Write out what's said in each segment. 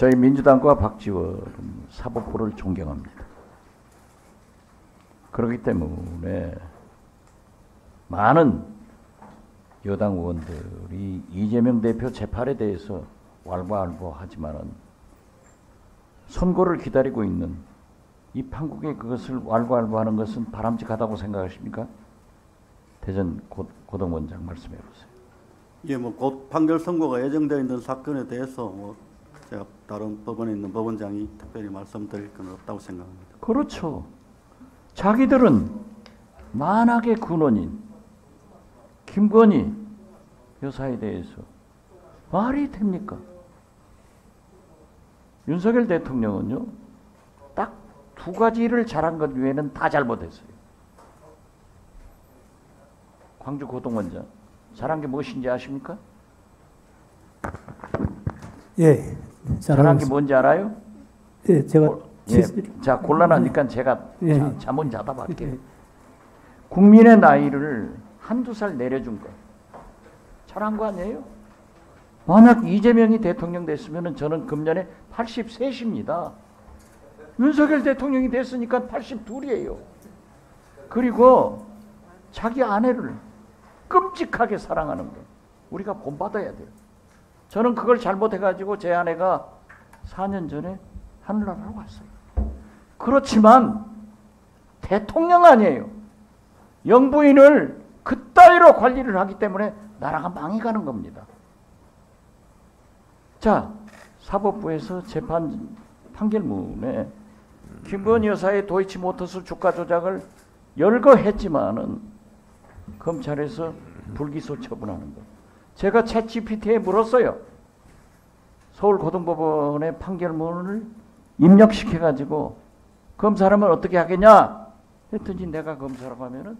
저희 민주당과 박지원 사법부를 존경합니다. 그렇기 때문에 많은 여당 의원들이 이재명 대표 재판에 대해서 왈가왈부하지만은 선고를 기다리고 있는 이 판국에 그것을 왈가왈부하는 것은 바람직하다고 생각하십니까? 대전 고등원장 말씀해 보세요. 예, 뭐 곧 판결 선고가 예정되어 있는 사건에 대해서 뭐 제가 다른 법원에 있는 법원장이 특별히 말씀드릴 건 없다고 생각합니다. 그렇죠. 자기들은 만악의 근원인 김건희 여사에 대해서 말이 됩니까? 윤석열 대통령은요, 딱 두 가지를 잘한 것 외에는 다 잘못했어요. 광주 고등원장, 잘한 게 무엇인지 아십니까? 예. 잘한 게 뭔지 알아요? 예, 제가 자, 곤란하니까 제가 잠은 자다 말게요. 국민의 나이를 한두 살 내려준 거 잘한 거 아니에요? 만약 이재명이 대통령 됐으면 저는 금년에 83입니다. 윤석열 대통령이 됐으니까 82이에요. 그리고 자기 아내를 끔찍하게 사랑하는 거 우리가 본받아야 돼요. 저는 그걸 잘못해가지고 제 아내가 4년 전에 하늘나라로 갔어요. 그렇지만 대통령 아니에요. 영부인을 그따위로 관리를 하기 때문에 나라가 망해가는 겁니다. 자, 사법부에서 재판 판결문에 김건희 여사의 도이치모터스 주가 조작을 열거했지만은 검찰에서 불기소 처분하는 것. 제가 챗GPT에 물었어요. 서울고등법원의 판결문을 입력시켜가지고 검사라면 어떻게 하겠냐? 했더니 내가 검사라고 하면은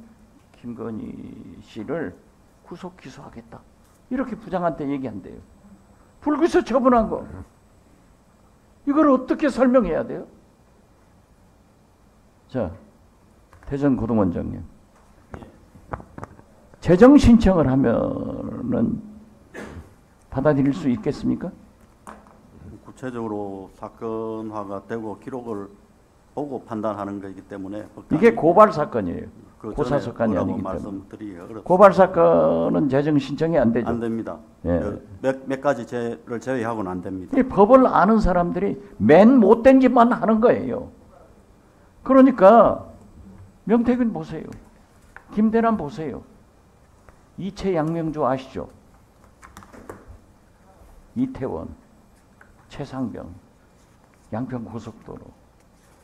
김건희 씨를 구속 기소하겠다. 이렇게 부장한테 얘기한대요. 불기소 처분한 거. 이걸 어떻게 설명해야 돼요? 자, 대전고등원장님. 재정 신청을 하면은 받아들일 수 있겠습니까? 구체적으로 사건화가 되고 기록을 보고 판단하는 것이기 때문에 이게 고발 사건이에요. 고사 사건이 아니기 때문에. 고발 사건은 재정 신청이 안 되죠. 안 됩니다. 예. 몇 가지 죄를 제외하고는 안 됩니다. 이 법을 아는 사람들이 맨 못된 짓만 하는 거예요. 그러니까 명태균 보세요. 김대남 보세요. 이채양명주 아시죠? 이태원, 최상병, 양평고속도로,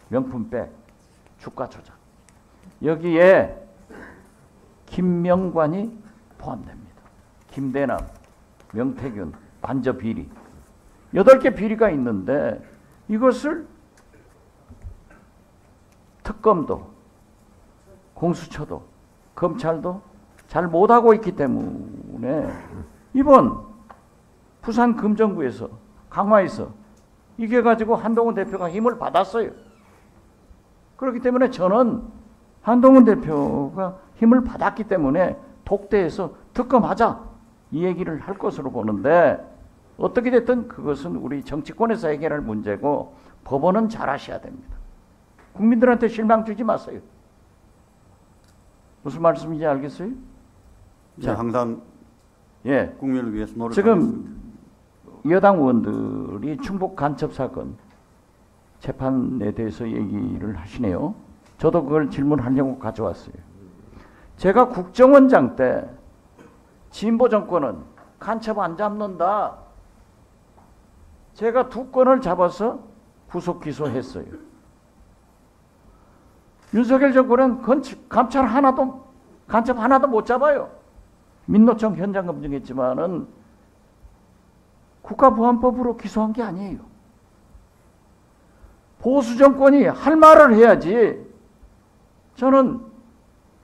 명품백, 주가조작. 여기에 김명관이 포함됩니다. 김대남, 명태균, 관저 비리. 8개 비리가 있는데 이것을 특검도, 공수처도, 검찰도 잘 못하고 있기 때문에 이번 부산 금정구에서 강화에서 이겨가지고 한동훈 대표가 힘을 받았어요. 그렇기 때문에 저는 한동훈 대표가 힘을 받았기 때문에 독대에서 특검하자 이 얘기를 할 것으로 보는데 어떻게 됐든 그것은 우리 정치권에서 해결할 문제고 법원은 잘하셔야 됩니다. 국민들한테 실망 주지 마세요. 무슨 말씀인지 알겠어요? 자, 항상 예, 국민을 위해서 노력하겠습니다. 지금 여당 의원들이 충북 간첩 사건 재판에 대해서 얘기를 하시네요. 저도 그걸 질문하려고 가져왔어요. 제가 국정원장 때 진보 정권은 간첩 안 잡는다. 제가 2건을 잡아서 구속 기소했어요. 윤석열 정권은 간첩 하나도 못 잡아요. 민노총 현장 검증했지만은 국가보안법으로 기소한 게 아니에요. 보수 정권이 할 말을 해야지. 저는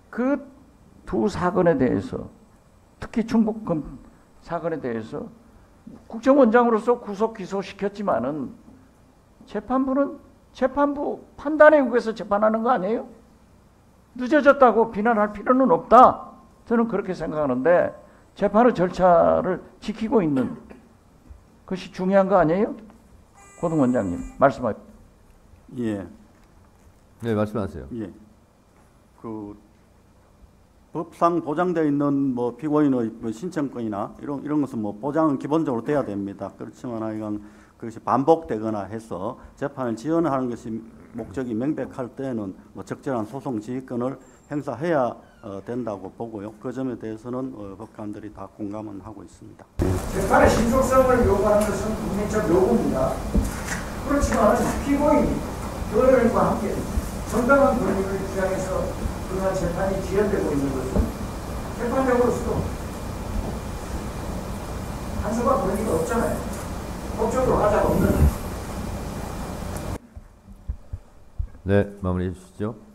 그 두 사건에 대해서 특히 충북 사건에 대해서 국정원장으로서 구속 기소시켰지만은 재판부는 재판부 판단에 의해서 재판하는 거 아니에요? 늦어졌다고 비난할 필요는 없다. 저는 그렇게 생각하는데 재판의 절차를 지키고 있는 것이 중요한 거 아니에요? 고등원장님 말씀하세요. 예. 네, 말씀하세요. 예. 그 법상 보장되어 있는 뭐 피고인의 신청권이나 이런 것은 뭐 보장은 기본적으로 돼야 됩니다. 그렇지만 하여간 그것이 반복되거나 해서 재판을 지연하는 것이 목적이 명백할 때에는 뭐 적절한 소송 지휘권을 행사해야 된다고 보고요. 그 점에 대해서는 법관들이 다 공감은 하고 있습니다. 재판의 신속성을 요구하는 것은 국민적 요구입니다. 그렇지만 피고인, 변호인과 함께 정당한 권리를 주장해서 그동안 재판이 지연되고 있는 것은 재판적으로서도 간섭할 권리가 없잖아요. 법적으로 하자가 없는. 네, 마무리해 주시죠.